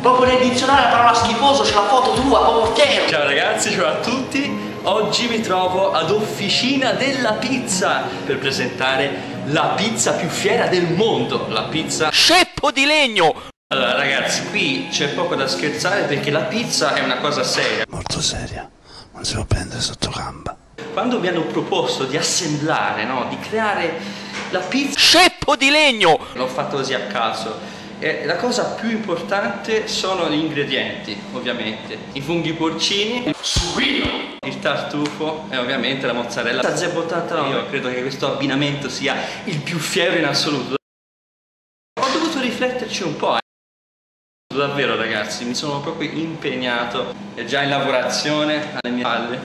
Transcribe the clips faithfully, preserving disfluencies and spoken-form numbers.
Proprio nel dizionario la parola schifoso c'è la foto tua, proprio te. Ciao ragazzi, ciao a tutti. Oggi mi trovo ad Officina della Pizza per presentare la pizza più fiera del mondo, la pizza Ceppo di Legno. Allora ragazzi, qui c'è poco da scherzare perché la pizza è una cosa seria. Molto seria, non si può prendere sotto gamba. Quando mi hanno proposto di assemblare, no, di creare la pizza Ceppo di Legno, l'ho fatto così a caso. Eh, la cosa più importante sono gli ingredienti, ovviamente. I funghi porcini, il sughino, il tartufo e ovviamente la mozzarella. Ceppo ottantanove. Io credo che questo abbinamento sia il più fiero in assoluto. Ho dovuto rifletterci un po'. Eh. Davvero ragazzi, mi sono proprio impegnato. È già in lavorazione alle mie palle.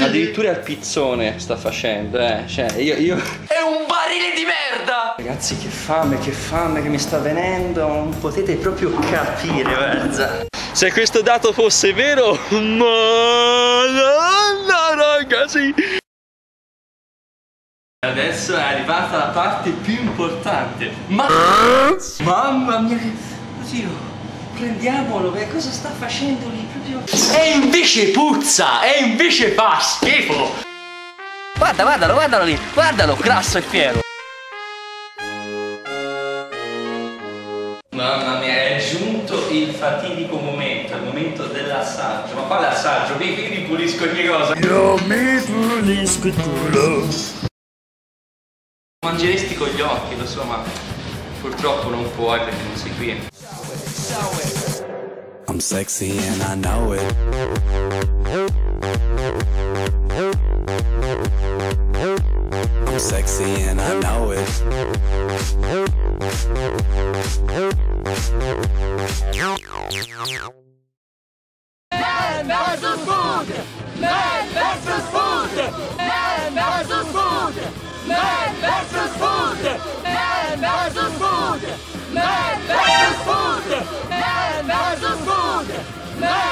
Addirittura il pizzone sta facendo, eh. Cioè, io, io. È un barile di merda! Ragazzi, che fame, che fame che mi sta venendo, non potete proprio capire, guarda. Se questo dato fosse vero, madonna, ragazzi! Adesso è arrivata la parte più importante. Ma... Mamma mia, oddio! Prendiamolo, che cosa sta facendo lì proprio? E invece puzza! E invece fa schifo! Guarda, guardalo, guardalo lì! Guardalo, grasso e fiero! Mamma mia, è giunto il fatidico momento, il momento dell'assaggio. Ma quale assaggio? Qui mi pulisco ogni cosa! Io mi pulisco il culo! Mangeresti con gli occhi, lo so, ma purtroppo non puoi perché non sei qui. I'm sexy and I know it. I'm sexy and I know it. Man versus food. Man versus food. Man versus food. Man versus food. Man versus food. Man versus food. Man versus food. Man versus food. Man